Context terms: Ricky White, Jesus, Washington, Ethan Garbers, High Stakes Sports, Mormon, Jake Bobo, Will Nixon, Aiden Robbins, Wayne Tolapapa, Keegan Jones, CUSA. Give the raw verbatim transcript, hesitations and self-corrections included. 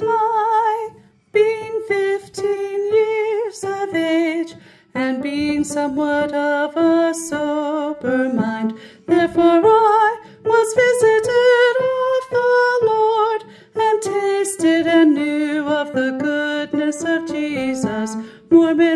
and I, being fifteen years of age, and being somewhat of a sober mind, therefore I was visited of the Lord, and tasted and knew of the goodness of Jesus. Mormon.